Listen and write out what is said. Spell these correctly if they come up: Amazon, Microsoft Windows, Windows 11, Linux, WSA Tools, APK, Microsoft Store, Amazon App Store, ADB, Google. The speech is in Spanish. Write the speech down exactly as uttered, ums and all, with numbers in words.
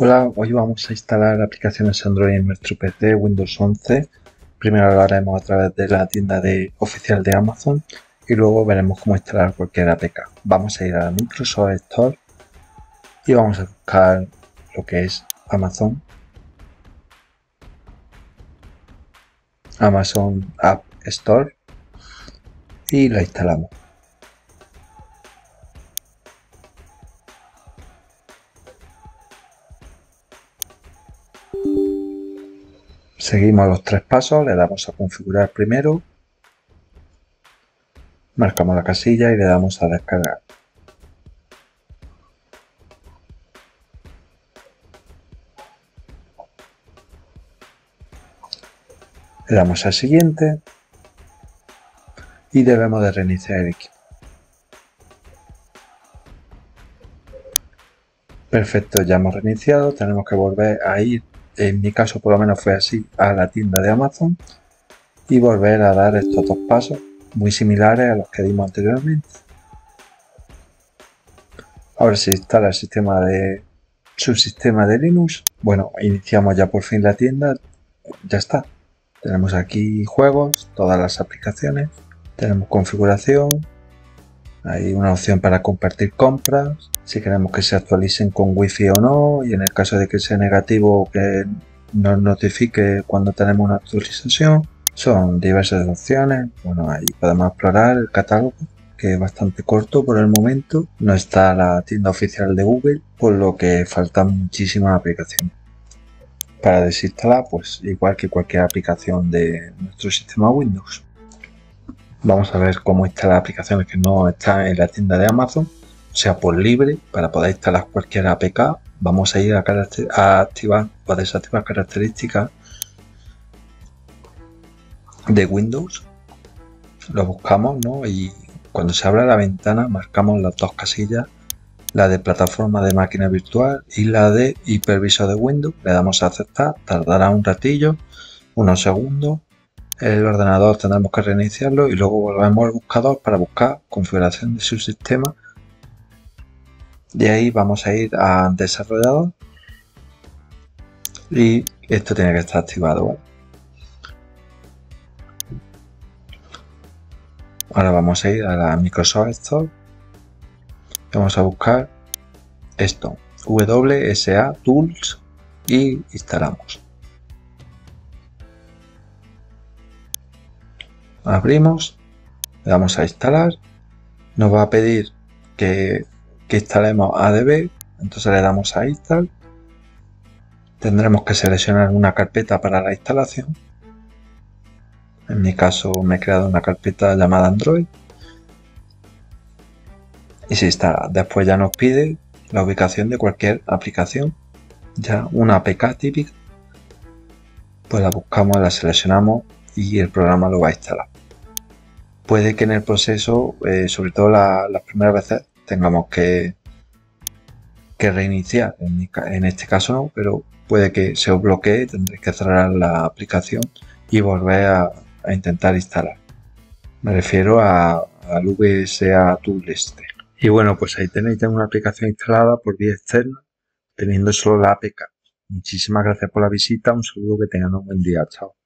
Hola, hoy vamos a instalar aplicaciones Android en nuestro P C Windows once. Primero lo haremos a través de la tienda de, oficial de Amazon y luego veremos cómo instalar cualquier A P K. Vamos a ir a Microsoft Store y vamos a buscar lo que es Amazon. Amazon App Store y la instalamos. Seguimos los tres pasos, le damos a configurar primero, marcamos la casilla y le damos a descargar. Le damos al siguiente y debemos de reiniciar el equipo. Perfecto, ya hemos reiniciado, tenemos que volver a ir. En mi caso por lo menos fue así, a la tienda de Amazon y volver a dar estos dos pasos muy similares a los que dimos anteriormente. Ahora se instala el sistema de subsistema de Linux. Bueno, iniciamos ya por fin la tienda. Ya está. Tenemos aquí juegos, todas las aplicaciones. Tenemos configuración. Hay una opción para compartir compras, si queremos que se actualicen con wifi o no, y en el caso de que sea negativo que nos notifique cuando tenemos una actualización. Son diversas opciones. Bueno, ahí podemos explorar el catálogo, que es bastante corto por el momento. No está la tienda oficial de Google, por lo que faltan muchísimas aplicaciones. Para desinstalar, pues igual que cualquier aplicación de nuestro sistema Windows. Vamos a ver cómo instalar aplicaciones que no están en la tienda de Amazon, o sea, por libre, para poder instalar cualquier A P K. Vamos a ir a, a activar o a desactivar características de Windows. Lo buscamos, ¿no? Y cuando se abra la ventana marcamos las dos casillas, la de plataforma de máquina virtual y la de hipervisor de Windows. Le damos a aceptar, tardará un ratillo, unos segundos. El ordenador tendremos que reiniciarlo y luego volvemos al buscador para buscar configuración de su sistema. De ahí vamos a ir a desarrollador y esto tiene que estar activado, ¿vale? Ahora vamos a ir a la Microsoft Store. Vamos a buscar esto, W S A Tools, y instalamos. Abrimos, le damos a instalar, nos va a pedir que, que instalemos A D B, entonces le damos a install, tendremos que seleccionar una carpeta para la instalación. En mi caso me he creado una carpeta llamada Android y se instala. Después ya nos pide la ubicación de cualquier aplicación, ya una A P K típica, pues la buscamos, la seleccionamos y el programa lo va a instalar. Puede que en el proceso, eh, sobre todo la, las primeras veces, tengamos que, que reiniciar. En, mi, en este caso no, pero puede que se os bloquee, tendréis que cerrar la aplicación y volver a, a intentar instalar. Me refiero a, al W S A Tools este. Y bueno, pues ahí tenéis una aplicación instalada por vía externa, teniendo solo la A P K. Muchísimas gracias por la visita, un saludo, que tengan un buen día, chao.